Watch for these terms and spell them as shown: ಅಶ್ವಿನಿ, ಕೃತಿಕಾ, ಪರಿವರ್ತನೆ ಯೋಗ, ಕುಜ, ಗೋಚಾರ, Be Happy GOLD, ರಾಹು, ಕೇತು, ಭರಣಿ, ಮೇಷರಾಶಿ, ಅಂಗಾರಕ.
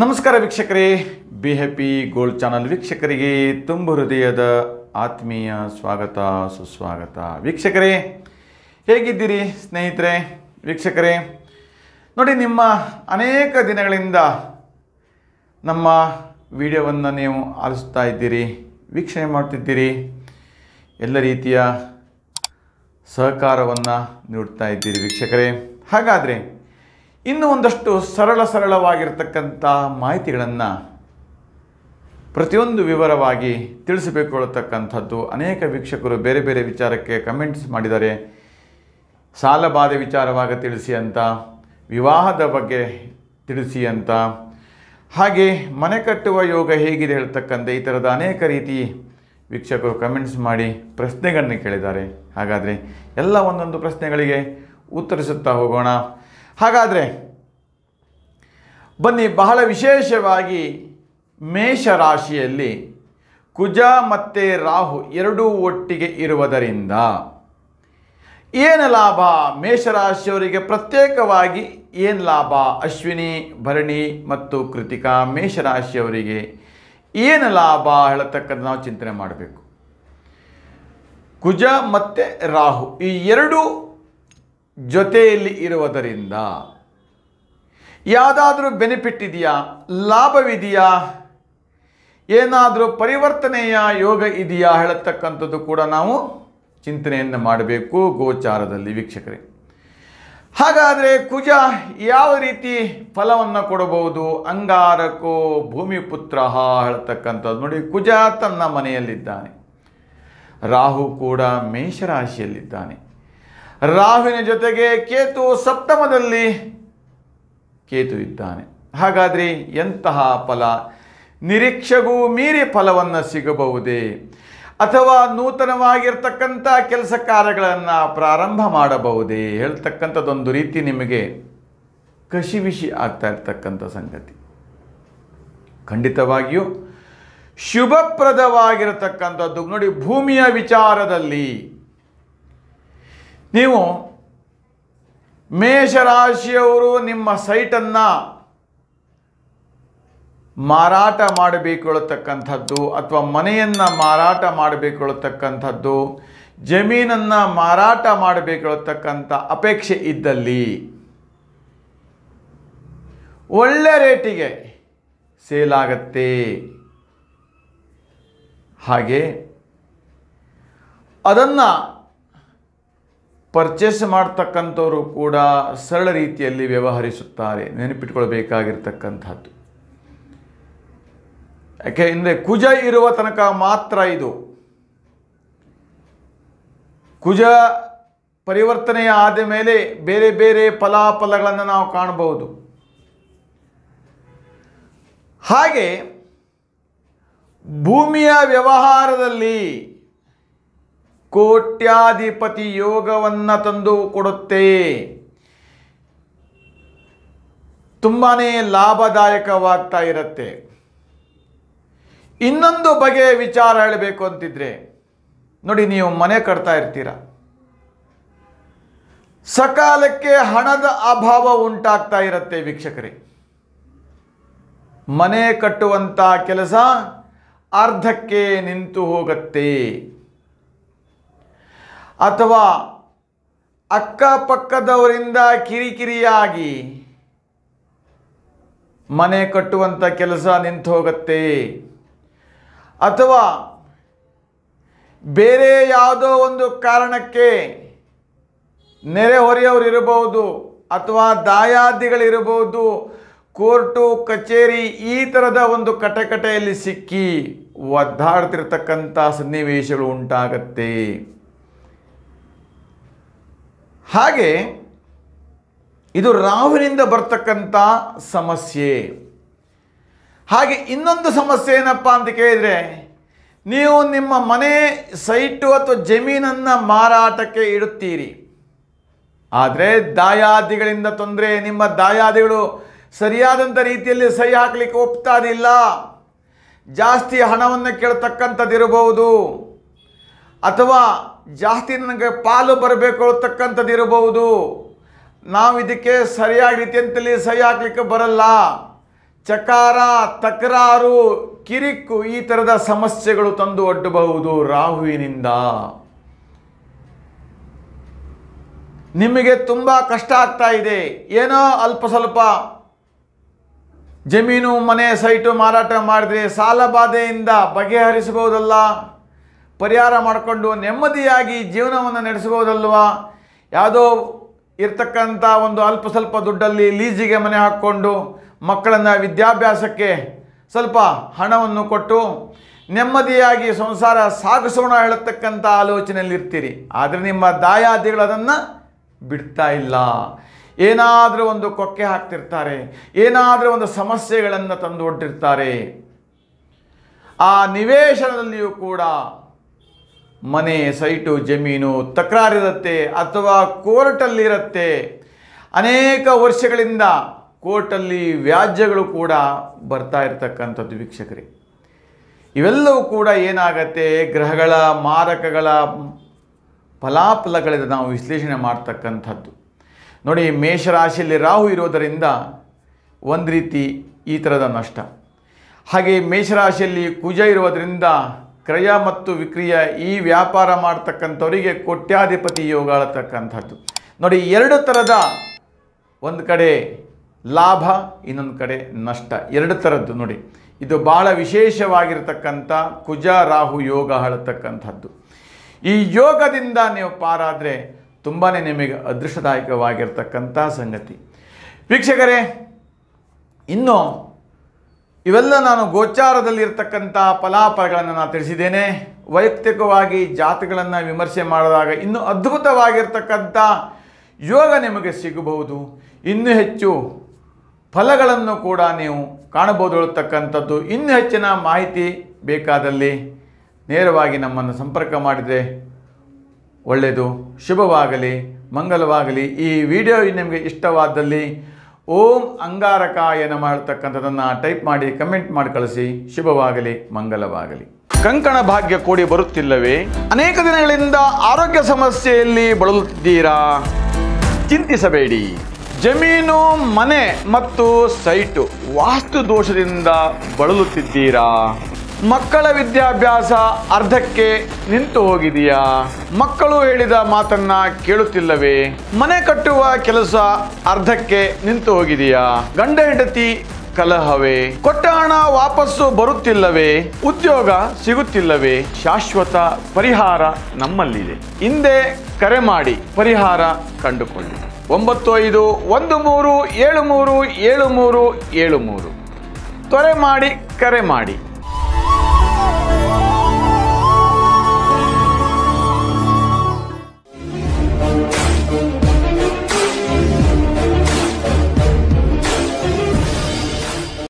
नमस्कार वीक्षकरे be happy gold channel वीक्षकरिगे तुम्ब हृदयद आत्मीय स्वागत सुस्वागत। वीक्षकरे हेगिद्दीरि स्नेहितरे? वीक्षकरे नोडि, निम्म अनेक दिनगळिंद नम्म विडियोवन्न नीवु आलिसुत्ता इद्दीरि, वीक्षणे माडुत्तिद्दीरि, एल्ल रीतिय सहकारवन्न नीडुत्ता इद्दीरि। वीक्षकरे हागाद्रे ಇನ್ನು ಒಂದಷ್ಟು ಸರಳವಾಗಿರತಕ್ಕಂತ ಮಾಹಿತಿಗಳನ್ನು ಪ್ರತಿಯೊಂದು ವಿವರವಾಗಿ ತಿಳಿಸಿಕೊಳ್ಳತಕ್ಕಂತದ್ದು। ಅನೇಕ ವೀಕ್ಷಕರು ಬೇರೆ ಬೇರೆ ವಿಚಾರಕ್ಕೆ ಕಮೆಂಟ್ಸ್ ಮಾಡಿದ್ದಾರೆ, ಸಾಲಬಾಧೆ ವಿಚಾರವಾಗಿ ತಿಳಿಸಿ ಅಂತ, ವಿವಾಹದ ಬಗ್ಗೆ ತಿಳಿಸಿ ಅಂತ, ಹಾಗೆ ಮನೆ ಕಟ್ಟುವ ಯೋಗ ಹೇಗಿದೆ ಹೇಳ್ತಕ್ಕಂತ ಈ ತರದ ಅನೇಕ ರೀತಿ ವೀಕ್ಷಕರು ಕಮೆಂಟ್ಸ್ ಮಾಡಿ ಪ್ರಶ್ನೆಗಳನ್ನು ಕೇಳಿದ್ದಾರೆ। ಹಾಗಾದರೆ ಎಲ್ಲ ಒಂದೊಂದು ಪ್ರಶ್ನೆಗಳಿಗೆ ಉತ್ತರಿಸುತ್ತಾ ಹೋಗೋಣ। ಹಾಗಾದರೆ ಬನ್ನಿ, ಬಹಳ ವಿಶೇಷವಾಗಿ ಮೇಷ ರಾಶಿಯಲ್ಲಿ ಕುಜ ಮತ್ತು ರಾಹು ಎರಡೂ ಒಟ್ಟಿಗೆ ಇರುವುದರಿಂದ ಏನು ಲಾಭ, ಮೇಷರಾಶಿಯವರಿಗೆ ಪ್ರತ್ಯೇಕವಾಗಿ ಏನು ಲಾಭ, ಅಶ್ವಿನಿ ಭರಣಿ ಮತ್ತು ಕೃತಿಕಾ ಮೇಷರಾಶಿಯವರಿಗೆ ಏನು ಲಾಭ ಹೇಳತಕ್ಕಂಥ ನಾವು ಚಿಂತನೆ ಮಾಡಬೇಕು। ಕುಜ ಮತ್ತು ರಾಹು ಈ ಎರಡೂ ಜೊತೆಯಲ್ಲಿ ಇರುವುದರಿಂದ ಯಾವುದಾದರೂ ಬೆನಿಫಿಟ್ ಇದೆಯಾ, ಲಾಭವಿದೆಯಾ, ಏನಾದರೂ ಪರಿವರ್ತನೆಯ ಯೋಗ ಇದೆಯಾ ಹೇಳತಕ್ಕಂಥದ್ದು ಕೂಡ ನಾವು ಚಿಂತನೆಯನ್ನು ಮಾಡಬೇಕು ಗೋಚಾರದಲ್ಲಿ। ವೀಕ್ಷಕರೇ, ಹಾಗಾದರೆ ಕುಜ ಯಾವ ರೀತಿ ಫಲವನ್ನು ಕೊಡಬಹುದು? ಅಂಗಾರಕೋ ಭೂಮಿಪುತ್ರ ಹೇಳತಕ್ಕಂಥದ್ದು। ನೋಡಿ, ಕುಜ ತನ್ನ ಮನೆಯಲ್ಲಿದ್ದಾನೆ, ರಾಹು ಕೂಡ ಮೇಷರಾಶಿಯಲ್ಲಿದ್ದಾನೆ, ರಾಹುವಿನ ಜೊತೆಗೆ ಕೇತು ಸಪ್ತಮದಲ್ಲಿ ಕೇತು ಇದ್ದಾನೆ। ಹಾಗಾದರೆ ಎಂತಹ ಫಲ, ನಿರೀಕ್ಷೆಗೂ ಮೀರಿ ಫಲವನ್ನು ಸಿಗಬಹುದೇ, ಅಥವಾ ನೂತನವಾಗಿರ್ತಕ್ಕಂಥ ಕೆಲಸ ಕಾರ್ಯಗಳನ್ನು ಪ್ರಾರಂಭ ಮಾಡಬಹುದೇ ಹೇಳ್ತಕ್ಕಂಥದ್ದೊಂದು ರೀತಿ ನಿಮಗೆ ಕಸಿವಿಸಿ ಆಗ್ತಾ ಇರ್ತಕ್ಕಂಥ ಸಂಗತಿ। ಖಂಡಿತವಾಗಿಯೂ ಶುಭಪ್ರದವಾಗಿರತಕ್ಕಂಥದ್ದು। ನೋಡಿ, ಭೂಮಿಯ ವಿಚಾರದಲ್ಲಿ ನೀವು ಮೇಷರಾಶಿಯವರು ನಿಮ್ಮ ಸೈಟನ್ನು ಮಾರಾಟ ಮಾಡಬೇಕುಳ್ಳತಕ್ಕಂಥದ್ದು, ಅಥವಾ ಮನೆಯನ್ನು ಮಾರಾಟ ಮಾಡಬೇಕುಳ್ಳತಕ್ಕಂಥದ್ದು, ಜಮೀನನ್ನು ಮಾರಾಟ ಮಾಡಬೇಕುಳ್ಳತಕ್ಕಂಥ ಅಪೇಕ್ಷೆ ಇದ್ದಲ್ಲಿ ಒಳ್ಳೆ ರೇಟಿಗೆ ಸೇಲ್ ಆಗತ್ತೆ। ಹಾಗೆ ಅದನ್ನು ಪರ್ಚೇಸ್ ಮಾಡ್ತಕ್ಕಂಥವರು ಕೂಡ ಸರಳ ರೀತಿಯಲ್ಲಿ ವ್ಯವಹರಿಸುತ್ತಾರೆ, ನೆನಪಿಟ್ಕೊಳ್ಬೇಕಾಗಿರ್ತಕ್ಕಂಥದ್ದು। ಯಾಕೆ ಅಂದರೆ ಕುಜ ಇರುವ ತನಕ ಮಾತ್ರ ಇದು, ಕುಜ ಪರಿವರ್ತನೆ ಆದ ಮೇಲೆ ಬೇರೆ ಬೇರೆ ಫಲಾಫಲಗಳನ್ನು ನಾವು ಕಾಣಬಹುದು। ಹಾಗೆ ಭೂಮಿಯ ವ್ಯವಹಾರದಲ್ಲಿ ಕೋಟ್ಯಾಧಿಪತಿ ಯೋಗವನ್ನು ತಂದು ಕೊಡುತ್ತೆ, ತುಂಬಾ ಲಾಭದಾಯಕವಾಗ್ತಾ ಇರುತ್ತೆ। ಇನ್ನೊಂದು ಬಗೆಯ ವಿಚಾರ ಹೇಳಬೇಕು ಅಂತಿದ್ರೆ, ನೋಡಿ, ನೀವು ಮನೆ ಕಟ್ತಾ ಇರ್ತೀರ, ಸಕಾಲಕ್ಕೆ ಹಣದ ಅಭಾವ ಉಂಟಾಗ್ತಾ ಇರುತ್ತೆ। ವೀಕ್ಷಕರೇ, ಮನೆ ಕಟ್ಟುವಂಥ ಕೆಲಸ ಅರ್ಧಕ್ಕೆ ನಿಂತು ಹೋಗುತ್ತೆ, ಅಥವಾ ಅಕ್ಕಪಕ್ಕದವರಿಂದ ಕಿರಿಕಿರಿಯಾಗಿ ಮನೆ ಕಟ್ಟುವಂಥ ಕೆಲಸ ನಿಂತು ಹೋಗುತ್ತೆ, ಅಥವಾ ಬೇರೆ ಯಾವುದೋ ಒಂದು ಕಾರಣಕ್ಕೆ ನೆರೆಹೊರೆಯವರು ಇರಬಹುದು, ಅಥವಾ ದಾಯಾದಿಗಳಿರಬಹುದು, ಕೋರ್ಟು ಕಚೇರಿ ಈ ಥರದ ಒಂದು ಕಟಕಟೆಯಲ್ಲಿ ಸಿಕ್ಕಿ ಒದ್ದಾಡ್ತಿರ್ತಕ್ಕಂಥ ಸನ್ನಿವೇಶಗಳು ಉಂಟಾಗತ್ತೆ। ಹಾಗೆ ಇದು ರಾಹುವಿನಿಂದ ಬರ್ತಕ್ಕಂಥ ಸಮಸ್ಯೆ। ಹಾಗೆ ಇನ್ನೊಂದು ಸಮಸ್ಯೆ ಏನಪ್ಪ ಅಂತ ಕೇಳಿದರೆ, ನೀವು ನಿಮ್ಮ ಮನೆ ಸೈಟು ಅಥವಾ ಜಮೀನನ್ನು ಮಾರಾಟಕ್ಕೆ ಇಡುತ್ತೀರಿ, ಆದರೆ ದಾಯಾದಿಗಳಿಂದ ತೊಂದರೆ, ನಿಮ್ಮ ದಾಯಾದಿಗಳು ಸರಿಯಾದಂಥ ರೀತಿಯಲ್ಲಿ ಸಹಿ ಹಾಕಲಿಕ್ಕೆ ಒಪ್ತಾರಿಲ್ಲ, ಜಾಸ್ತಿ ಹಣವನ್ನು ಕೇಳ್ತಕ್ಕಂಥದ್ದಿರಬಹುದು, अथवा जास्ति ननगे पालु बरबेकु ಅಂತಕ್ಕಂತದ ಇರಬಹುದು। ನಾವು ಇದಕ್ಕೆ ಸರಿಯಾದ ರೀತಿಯಲ್ಲಿ ಸಹಿ ಹಾಕಲಿಕ್ಕೆ ಬರಲ್ಲ। ಚಕಾರ, ತಕರಾರು, ಕಿರಿಕು ಈ ತರದ ಸಮಸ್ಯೆಗಳು ತಂದು ಒಡ್ಡಬಹುದು ರಾಹುವಿನಿಂದ। ನಿಮಗೆ ತುಂಬಾ ಕಷ್ಟ ಆಗ್ತಾ ಇದೆ, ಏನೋ ಅಲ್ಪ ಸ್ವಲ್ಪ ಜಮೀನು ಮನೆ ಸೈಟು ಮಾರಾಟ ಮಾಡಿದ್ರೆ ಸಾಲ ಬಾಧೆಯಿಂದ ಬಗೆಹರಿಸಬಹುದಲ್ಲ, ಪರಿಹಾರ ಮಾಡಿಕೊಂಡು ನೆಮ್ಮದಿಯಾಗಿ ಜೀವನವನ್ನು ನಡೆಸಬಹುದಲ್ವಾ। ಯಾವುದೋ ಇರ್ತಕ್ಕಂತ ಒಂದು ಅಲ್ಪ ಸ್ವಲ್ಪ ದುಡ್ಡಲ್ಲಿ ಲೀಜಿಗೆ ಮನೆ ಹಾಕೊಂಡು ಮಕ್ಕಳನ್ನ ವಿದ್ಯಾಭ್ಯಾಸಕ್ಕೆ ಸ್ವಲ್ಪ ಹಣವನ್ನು ಕೊಟ್ಟು ನೆಮ್ಮದಿಯಾಗಿ ಸಂಸಾರ ಸಾಗಿಸೋಣ ಹೇಳತಕ್ಕಂತ ಆಲೋಚನೆಯಲ್ಲಿ ಇರ್ತೀರಿ। ಆದರೆ ನಿಮ್ಮ ದಾಯಾದಿಗಳು ಅದನ್ನ ಬಿಡ್ತಾ ಇಲ್ಲ, ಏನಾದರೂ ಒಂದು ಕೊಕ್ಕೆ ಹಾಕ್ತಿರ್ತಾರೆ, ಏನಾದರೂ ಒಂದು ಸಮಸ್ಯೆಗಳನ್ನು ತಂದು ಒಡ್ಡಿರ್ತಾರೆ। ಆ ನಿವೇಶನದಲ್ಲಿಯೂ ಕೂಡ ಮನೆ ಸೈಟು ಜಮೀನು ತಕರಾರಿರುತ್ತೆ ಅಥವಾ ಕೋರ್ಟಲ್ಲಿರುತ್ತೆ। ಅನೇಕ ವರ್ಷಗಳಿಂದ ಕೋರ್ಟಲ್ಲಿ ವ್ಯಾಜ್ಯಗಳು ಕೂಡ ಬರ್ತಾ ಇರತಕ್ಕಂಥದ್ದು ವೀಕ್ಷಕರೇ। ಇವೆಲ್ಲವೂ ಕೂಡ ಏನಾಗುತ್ತೆ, ಗ್ರಹಗಳ ಮಾರಕಗಳ ಫಲಾಫಲಗಳಿಂದ ನಾವು ವಿಶ್ಲೇಷಣೆ ಮಾಡ್ತಕ್ಕಂಥದ್ದು। ನೋಡಿ, ಮೇಷರಾಶಿಯಲ್ಲಿ ರಾಹು ಇರೋದರಿಂದ ಒಂದು ರೀತಿ ಈ ಥರದ ನಷ್ಟ, ಹಾಗೆ ಮೇಷರಾಶಿಯಲ್ಲಿ ಕುಜ ಇರೋದರಿಂದ ಕ್ರಯ ಮತ್ತು ವಿಕ್ರಿಯ, ಈ ವ್ಯಾಪಾರ ಮಾಡ್ತಕ್ಕಂಥವರಿಗೆ ಕೋಟ್ಯಾಧಿಪತಿ ಯೋಗ ಅಳತಕ್ಕಂಥದ್ದು। ನೋಡಿ, ಎರಡು ಥರದ, ಒಂದು ಕಡೆ ಲಾಭ, ಇನ್ನೊಂದು ಕಡೆ ನಷ್ಟ, ಎರಡು ಥರದ್ದು ನೋಡಿ। ಇದು ಭಾಳ ವಿಶೇಷವಾಗಿರ್ತಕ್ಕಂಥ ಕುಜ ರಾಹು ಯೋಗ ಅಳತಕ್ಕಂಥದ್ದು। ಈ ಯೋಗದಿಂದ ನೀವು ಪಾರಾದರೆ ತುಂಬಾ ನಿಮಗೆ ಅದೃಷ್ಟದಾಯಕವಾಗಿರ್ತಕ್ಕಂಥ ಸಂಗತಿ ವೀಕ್ಷಕರೇ। ಇನ್ನು ಇವೆಲ್ಲ ನಾನು ಗೋಚಾರದಲ್ಲಿ ಇರತಕ್ಕಂಥ ಫಲಾಫಲಗಳನ್ನು ನಾನು ತಿಳಿಸಿದ್ದೇನೆ। ವೈಯಕ್ತಿಕವಾಗಿ ಜಾತಕಗಳನ್ನು ವಿಮರ್ಶೆ ಮಾಡಿದಾಗ ಇನ್ನೂ ಅದ್ಭುತವಾಗಿರ್ತಕ್ಕಂಥ ಯೋಗ ನಿಮಗೆ ಸಿಗಬಹುದು, ಇನ್ನೂ ಹೆಚ್ಚು ಫಲಗಳನ್ನು ಕೂಡ ನೀವು ಕಾಣಬಹುದು ಅಂತಕ್ಕಂಥದ್ದು। ಇನ್ನೂ ಹೆಚ್ಚಿನ ಮಾಹಿತಿ ಬೇಕಾದಲ್ಲಿ ನೇರವಾಗಿ ನಮ್ಮನ್ನು ಸಂಪರ್ಕ ಮಾಡಿದರೆ ಒಳ್ಳೆಯದು। ಶುಭವಾಗಲಿ, ಮಂಗಲವಾಗಲಿ। ಈ ವಿಡಿಯೋ ನಿಮಗೆ ಇಷ್ಟವಾದಲ್ಲಿ ಓಂ ಅಂಗಾರಕಾಯ ನಮಃ ಅಂತಕ್ಕಂಥದನ್ನು ಟೈಪ್ ಮಾಡಿ ಕಮೆಂಟ್ ಮಾಡಿ ಕಳಿಸಿ। ಶುಭವಾಗಲಿ, ಮಂಗಲವಾಗಲಿ। ಕಂಕಣ ಭಾಗ್ಯ ಕೂಡಿ ಬರುತ್ತಿಲ್ಲವೇ? ಅನೇಕ ದಿನಗಳಿಂದ ಆರೋಗ್ಯ ಸಮಸ್ಯೆಯಲ್ಲಿ ಬಳಲುತ್ತಿದ್ದೀರಾ? ಚಿಂತಿಸಬೇಡಿ, ಜಮೀನು ಮನೆ ಮತ್ತು ಸೈಟು ವಾಸ್ತು ದೋಷದಿಂದ ಬಳಲುತ್ತಿದ್ದೀರಾ? ಮಕ್ಕಳ ವಿದ್ಯಾಭ್ಯಾಸ ಅರ್ಧಕ್ಕೆ ನಿಂತು ಹೋಗಿದೆಯಾ? ಮಕ್ಕಳು ಹೇಳಿದ ಮಾತನ್ನ ಕೇಳುತ್ತಿಲ್ಲವೇ? ಮನೆ ಕಟ್ಟುವ ಕೆಲಸ ಅರ್ಧಕ್ಕೆ ನಿಂತು ಹೋಗಿದೆಯಾ? ಗಂಡ ಹೆಂಡತಿ ಕಲಹವೇ? ಕೊಟ್ಟ ಹಣ ವಾಪಸ್ಸು ಬರುತ್ತಿಲ್ಲವೇ? ಉದ್ಯೋಗ ಸಿಗುತ್ತಿಲ್ಲವೇ? ಶಾಶ್ವತ ಪರಿಹಾರ ನಮ್ಮಲ್ಲಿದೆ, ಹಿಂದೆ ಕರೆ ಮಾಡಿ ಪರಿಹಾರ ಕಂಡುಕೊಳ್ಳಿ. 9513737373 ತ್ವರೆ ಮಾಡಿ ಕರೆ ಮಾಡಿ।